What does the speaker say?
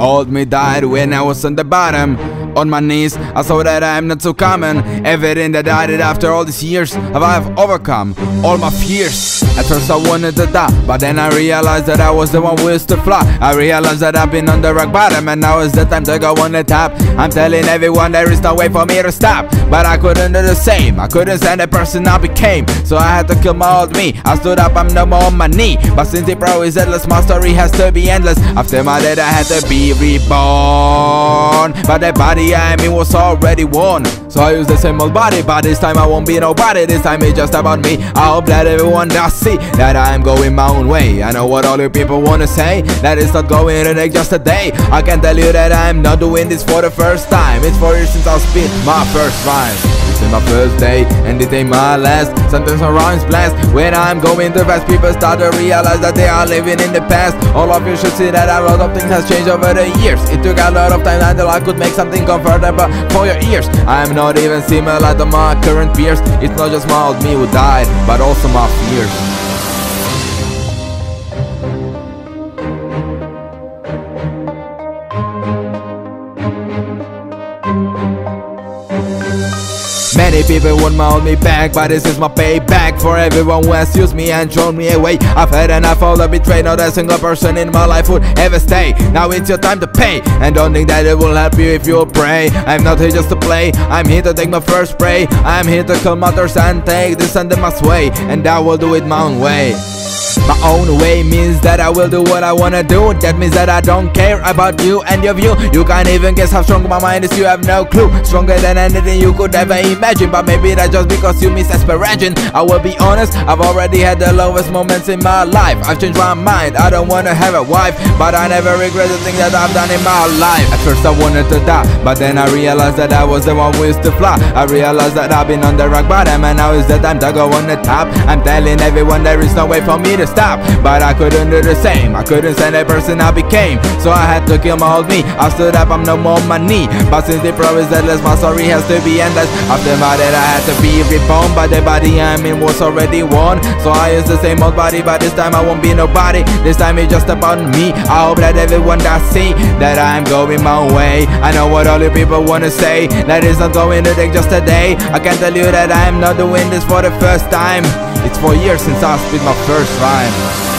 old me died when I was on the bottom. On my knees, I saw that I am not so common. Everything that I did after all these years, I have overcome all my fears. At first I wanted to die, but then I realized that I was the one who used to fly. I realized that I've been on the rock bottom, and now is the time to go on the top. I'm telling everyone there is no way for me to stop, but I couldn't do the same. I couldn't stand the person I became, so I had to kill my old me. I stood up, I'm no more on my knee, but since ThePro is endless, my story has to be endless. After my death I had to be reborn, but the body I mean was already worn. So I use the same old body, but this time I won't be nobody. This time it's just about me. I hope that everyone does see that I'm going my own way. I know what all you people wanna say, that it's not going to take just a day. I can tell you that I'm not doing this for the first time. It's 4 years since I spit my first rhyme. This is my first day, and it ain't my last. Sometimes my rhymes blast. When I'm going too fast, people start to realize that they are living in the past. All of you should see that a lot of things has changed over the years. It took a lot of time until I could make something comfortable for your ears. I'm not even similar to my current peers. It's not just my old me who died, but also my fears. Many people want my old me back, but this is my payback for everyone who has used me and thrown me away. I've had enough of the betrayal, not a single person in my life would ever stay. Now it's your time to pay, and don't think that it will help you if you pray. I'm not here just to play, I'm here to take my first prey. I'm here to kill mothers and take this under my sway, and I will do it my own way. My own way means that I will do what I wanna do. That means that I don't care about you and your view. You can't even guess how strong my mind is, you have no clue. Stronger than anything you could ever imagine, but maybe that's just because you miss aspiration. I will be honest, I've already had the lowest moments in my life. I've changed my mind, I don't wanna have a wife, but I never regret the thing that I've done in my life. At first I wanted to die, but then I realized that I was the one who used to fly. I realized that I've been on the rock bottom, and now is the time to go on the top. I'm telling everyone there is no way for me to stop, but I couldn't do the same. I couldn't stand the person I became, so I had to kill my old me. I stood up, I'm no more on my knee, but since ThePro is endless, my story has to be endless. After my death I had to be reborn, but the body I mean was already worn. So I use the same old body, but this time I won't be nobody. This time it's just about me. I hope that everyone does see that I'm going my own way. I know what all you people wanna say, that it's not going to take just a day. I can tell you that I'm not doing this for the first time. It's 4 years since I spit my first rhyme.